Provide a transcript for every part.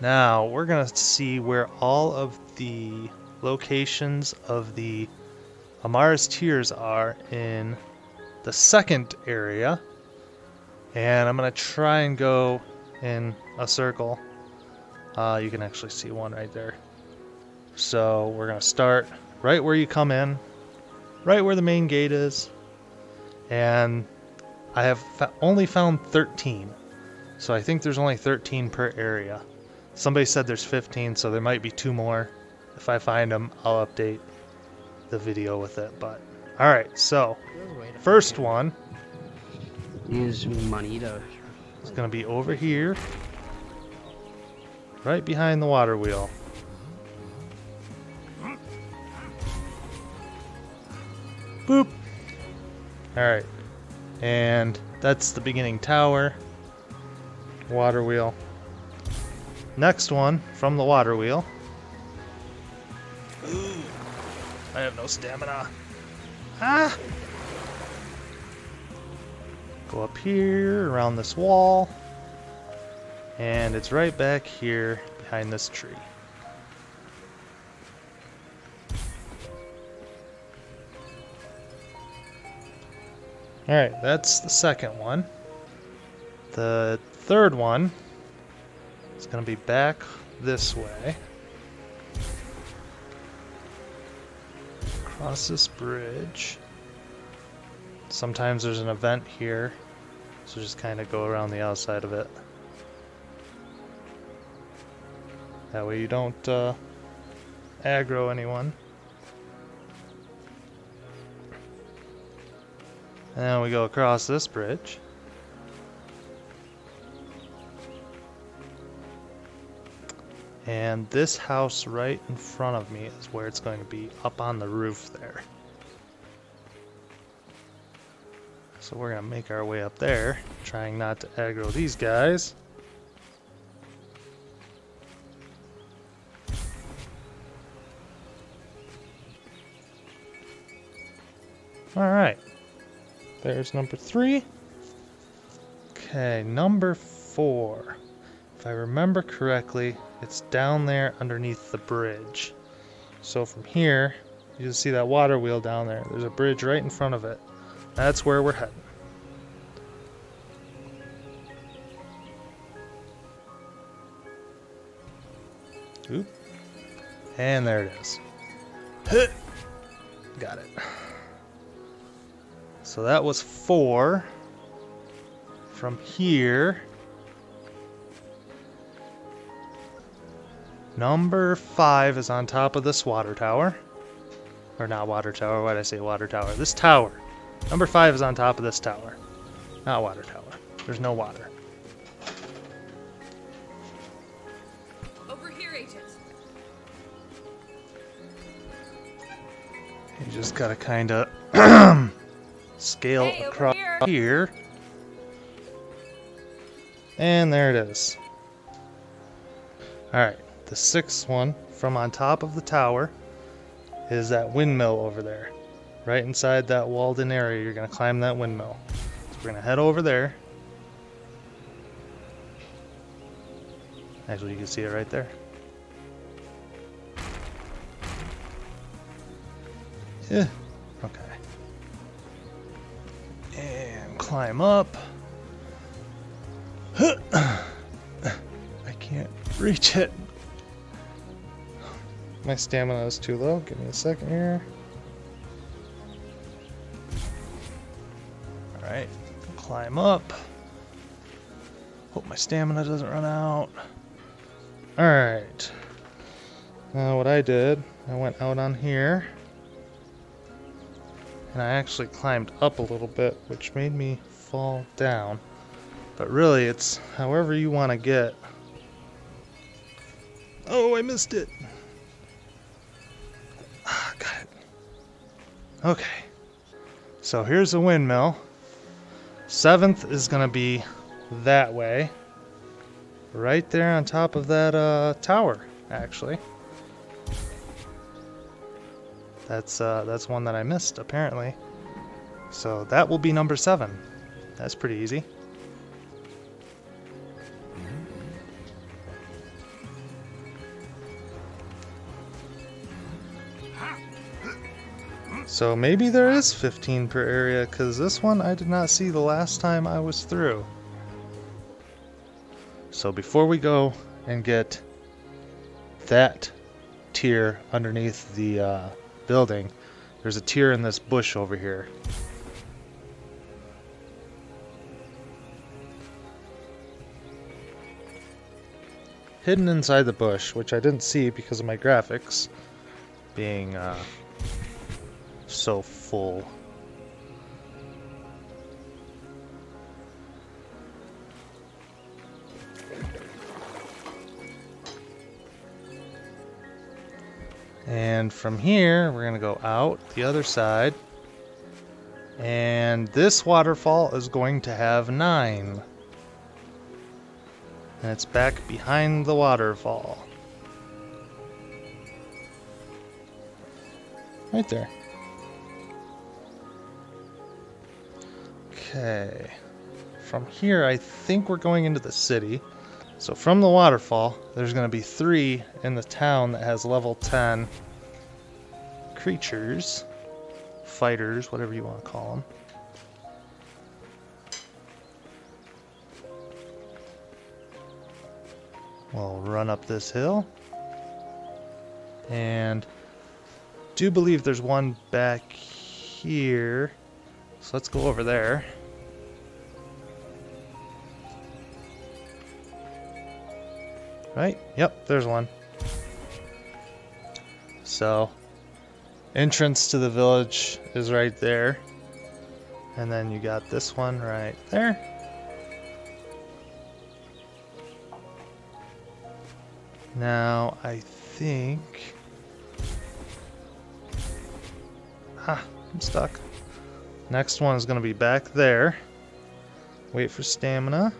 Now we're going to see where all of the locations of the Amara's Tears are in the second area. And I'm going to try and go in a circle. You can actually see one right there. So we're going to start right where you come in, right where the main gate is. And I have only found 13. So I think there's only 13 per area. Somebody said there's 15, so there might be 2 more. If I find them, I'll update the video with it. But all right, so first one is going to be over here, right behind the water wheel. Boop. All right, and that's the beginning tower, water wheel. Next one from the water wheel. Ooh, I have no stamina. Ah! Go up here, around this wall, and it's right back here behind this tree. Alright, that's the second one. The third one, it's going to be back this way. Across this bridge. Sometimes there's an event here, so just kind of go around the outside of it. That way you don't aggro anyone. And then we go across this bridge. And this house right in front of me is where it's going to be, up on the roof there. So we're going to make our way up there, trying not to aggro these guys. Alright, there's number 3. Okay, number 4. If I remember correctly, it's down there underneath the bridge. So from here, you can see that water wheel down there. There's a bridge right in front of it. That's where we're heading. Oop. And there it is. Got it. So that was 4. From here, number 5 is on top of this water tower. Or not water tower, why did I say water tower? This tower. Number 5 is on top of this tower. Not water tower. There's no water. Over here, agent. You just gotta kinda scale across here. And there it is. Alright. The 6th one from on top of the tower is that windmill over there. Right inside that walled-in area, you're going to climb that windmill. So we're going to head over there. Actually, you can see it right there. Yeah. Okay. And climb up. I can't reach it. My stamina is too low. Give me a second here. Alright, climb up. Hope my stamina doesn't run out. Alright. Now what I did, I went out on here. And I actually climbed up a little bit, which made me fall down. But really, it's however you want to get. Oh, I missed it. Okay, so here's the windmill. 7th is going to be that way. Right there on top of that tower, actually. That's one that I missed, apparently. So that will be number 7. That's pretty easy. So maybe there is 15 per area, because this one I did not see the last time I was through. So before we go and get that tier underneath the building, there's a tier in this bush over here. Hidden inside the bush, which I didn't see because of my graphics being so full. And from here, we're gonna go out the other side, and this waterfall is going to have 9. And it's back behind the waterfall. Right there. Okay. From here, I think we're going into the city. So from the waterfall, there's going to be 3 in the town that has level 10 creatures. Fighters, whatever you want to call them. We'll run up this hill. And I do believe there's one back here. So let's go over there. Right? Yep, there's one. So, entrance to the village is right there. And then you got this one right there. Now, I think... Ah, I'm stuck. Next one is going to be back there. Wait for stamina.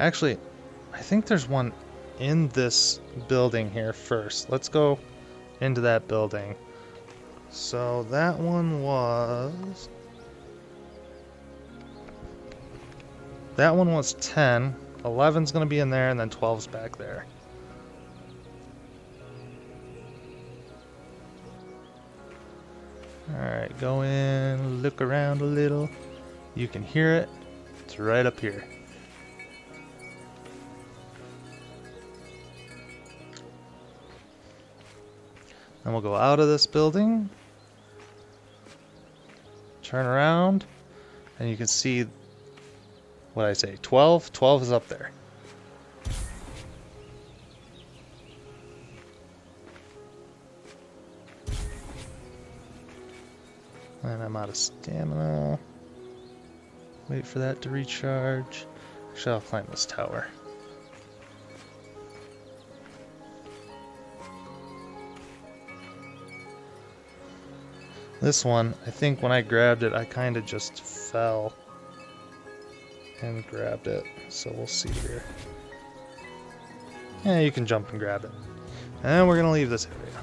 Actually, I think there's one in this building here first. Let's go into that building. So that one was... That one was 10, 11's going to be in there, and then 12's back there. Alright, go in, look around a little. You can hear it. It's right up here. Then we'll go out of this building. Turn around, and you can see... What I say, 12? 12 is up there. And I'm out of stamina. Wait for that to recharge. Shall I climb this tower? This one, I think when I grabbed it, I kind of just fell and grabbed it, so we'll see here. Yeah, you can jump and grab it. And we're gonna leave this area.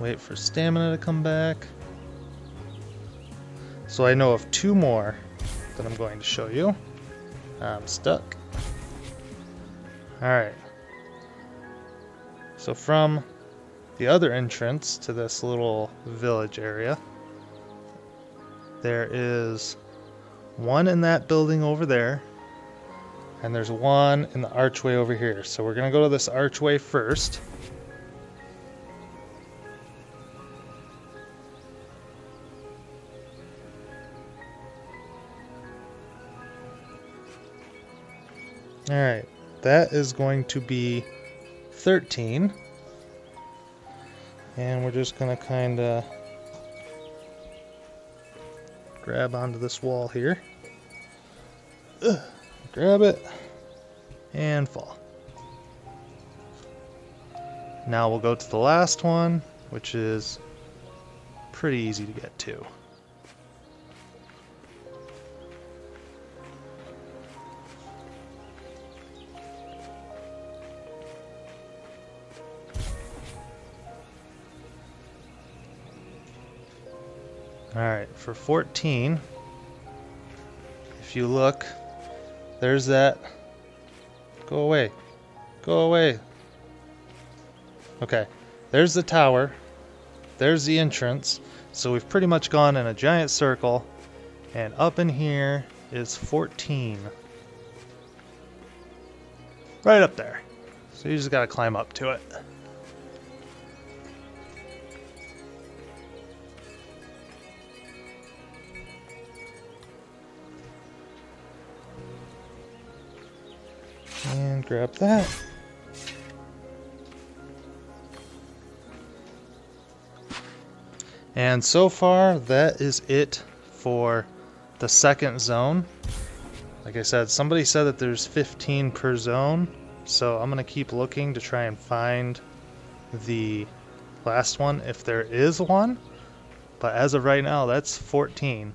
Wait for stamina to come back. So I know of 2 more that I'm going to show you. I'm stuck. Alright. So from the other entrance to this little village area, there is one in that building over there, and there's one in the archway over here. So we're gonna go to this archway first. All right, that is going to be 13. And we're just going to kind of grab onto this wall here. Ugh. Grab it and fall. Now we'll go to the last one, which is pretty easy to get to. Alright, for 14, if you look, there's that. Go away. Go away. Okay, there's the tower. There's the entrance. So we've pretty much gone in a giant circle. And up in here is 14. Right up there. So you just gotta climb up to it. And grab that. And so far, that is it for the second zone. Like I said, somebody said that there's 15 per zone, so I'm going to keep looking to try and find the last one if there is one. But as of right now, that's 14.